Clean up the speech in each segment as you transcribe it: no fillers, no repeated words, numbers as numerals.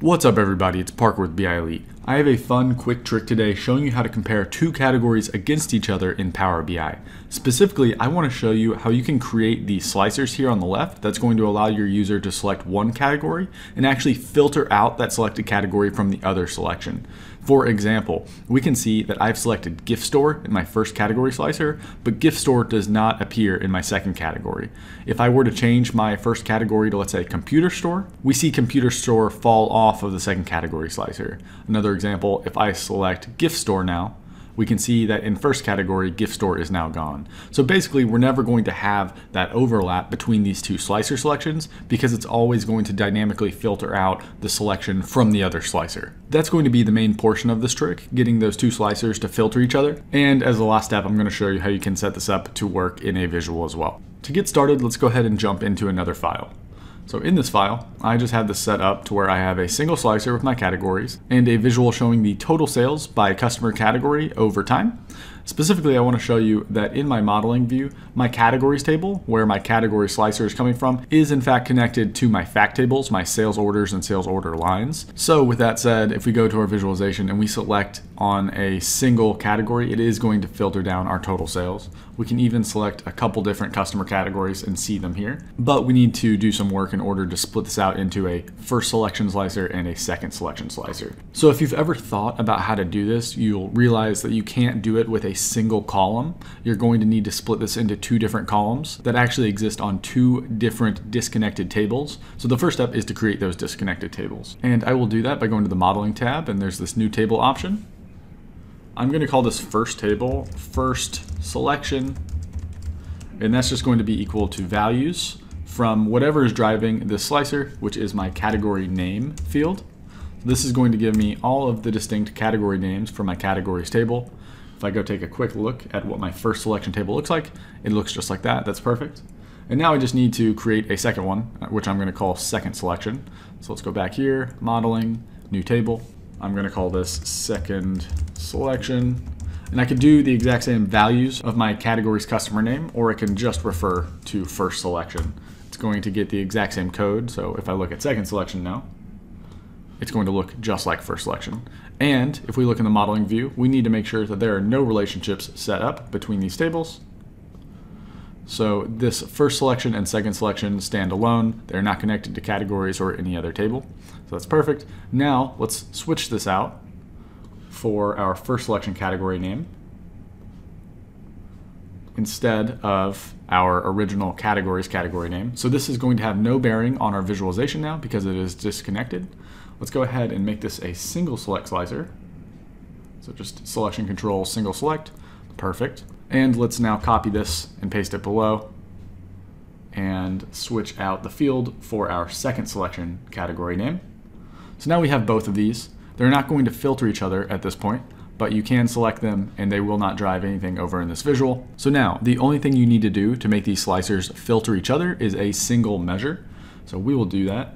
What's up everybody, it's Parker with BI Elite. I have a fun quick trick today showing you how to compare two categories against each other in Power BI. Specifically, I want to show you how you can create the slicers here on the left that's going to allow your user to select one category and actually filter out that selected category from the other selection. For example, we can see that I've selected gift store in my first category slicer, but gift store does not appear in my second category. If I were to change my first category to, let's say, computer store, we see computer store fall off of the second category slicer. Another example, if I select gift store now, we can see that in first category, gift store is now gone. So basically, we're never going to have that overlap between these two slicer selections because it's always going to dynamically filter out the selection from the other slicer. That's going to be the main portion of this trick, getting those two slicers to filter each other. And as the last step, I'm going to show you how you can set this up to work in a visual as well. To get started, let's go ahead and jump into another file. So in this file, I just have this set up to where I have a single slicer with my categories and a visual showing the total sales by customer category over time. Specifically, I want to show you that in my modeling view, my categories table, where my category slicer is coming from, is in fact connected to my fact tables, my sales orders and sales order lines. So with that said, if we go to our visualization and we select on a single category, it is going to filter down our total sales. We can even select a couple different customer categories and see them here, but we need to do some work in order to split this out into a first selection slicer and a second selection slicer. So if you've ever thought about how to do this, you'll realize that you can't do it with a single column. You're going to need to split this into two different columns that actually exist on two different disconnected tables. So the first step is to create those disconnected tables. And I will do that by going to the modeling tab, and there's this new table option. I'm going to call this first table, first selection, and that's just going to be equal to values from whatever is driving the slicer, which is my category name field. This is going to give me all of the distinct category names from my categories table. If I go take a quick look at what my first selection table looks like, it looks just like that. That's perfect. And now I just need to create a second one, which I'm going to call second selection. So let's go back here, modeling, new table. I'm going to call this second selection. And I could do the exact same values of my category's customer name, or I can just refer to first selection. It's going to get the exact same code. So if I look at second selection now, it's going to look just like first selection. And if we look in the modeling view, we need to make sure that there are no relationships set up between these tables. So this first selection and second selection stand alone. They're not connected to categories or any other table. So that's perfect. Now let's switch this out for our first selection category name instead of our original categories category name. So this is going to have no bearing on our visualization now because it is disconnected. Let's go ahead and make this a single select slicer. So just selection control, single select, perfect. And let's now copy this and paste it below and switch out the field for our second selection category name. So now we have both of these. They're not going to filter each other at this point, but you can select them and they will not drive anything over in this visual. So now the only thing you need to do to make these slicers filter each other is a single measure. So we will do that.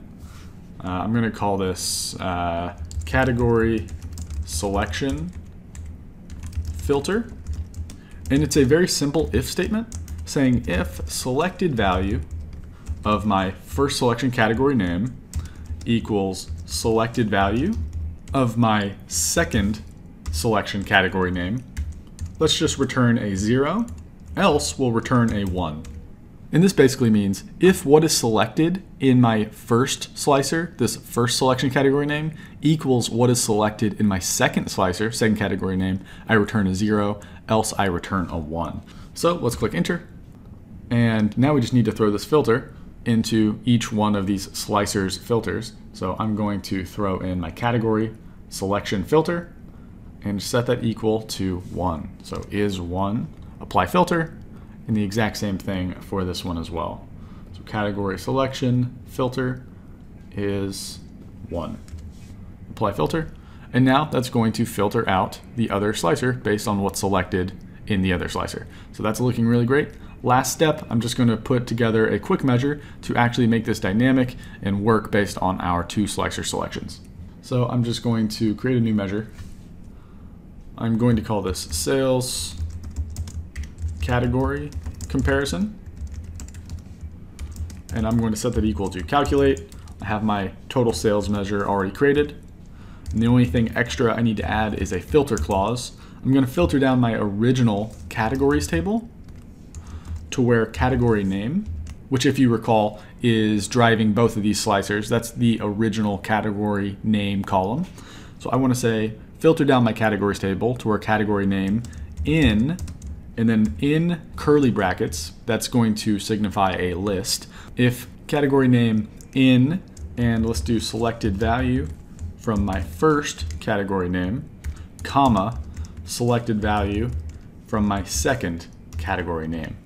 I'm going to call this category selection filter. And it's a very simple if statement saying if selected value of my first selection category name equals selected value of my second selection category name, let's just return a 0, else we'll return a 1. And this basically means if what is selected in my first slicer, this first selection category name, equals what is selected in my second slicer, second category name, I return a 0, else I return a 1. So let's click enter. And now we just need to throw this filter into each one of these slicers filters. So I'm going to throw in my category selection filter and set that equal to 1. So is 1, apply filter, and the exact same thing for this one as well. So category selection filter is 1. Apply filter. And now that's going to filter out the other slicer based on what's selected in the other slicer. So that's looking really great. Last step, I'm just going to put together a quick measure to actually make this dynamic and work based on our two slicer selections. So I'm just going to create a new measure. I'm going to call this sales category comparison. And I'm going to set that equal to calculate I have my total sales measure already created. And the only thing extra I need to add is a filter clause. I'm going to filter down my original categories table to where category name, which if you recall is driving both of these slicers. That's the original category name column. So I want to say filter down my categories table to where category name in, and then in curly brackets, that's going to signify a list. If category name in, and let's do selected value from my first category name, comma, selected value from my second category name.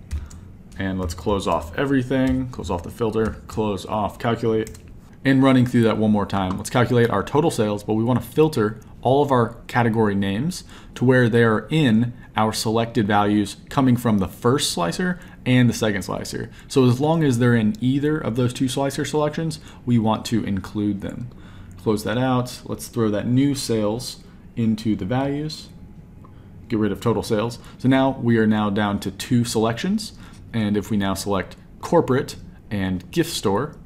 And let's close off everything, close off the filter, close off calculate. And running through that one more time, let's calculate our total sales, but we want to filter all of our category names to where they are in our selected values coming from the first slicer and the second slicer. So as long as they're in either of those two slicer selections, we want to include them. Close that out. Let's throw that new sales into the values. Get rid of total sales. So now we are now down to two selections. And if we now select corporate and gift store,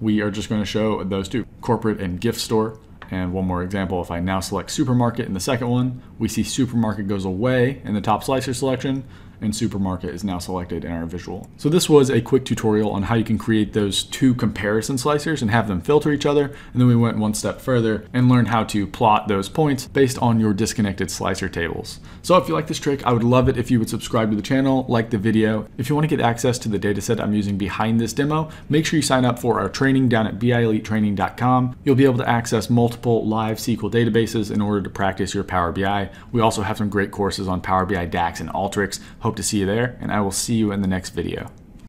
we are just going to show those two, corporate and gift store. And one more example, if I now select supermarket in the second one, we see supermarket goes away in the top slicer selection, and supermarket is now selected in our visual. So this was a quick tutorial on how you can create those two comparison slicers and have them filter each other. And then we went one step further and learned how to plot those points based on your disconnected slicer tables. So if you like this trick, I would love it if you would subscribe to the channel, like the video. If you want to get access to the dataset I'm using behind this demo, make sure you sign up for our training down at bielitetraining.com. You'll be able to access multiple live SQL databases in order to practice your Power BI. We also have some great courses on Power BI, DAX, and Alteryx. Hope to see you there, and I will see you in the next video.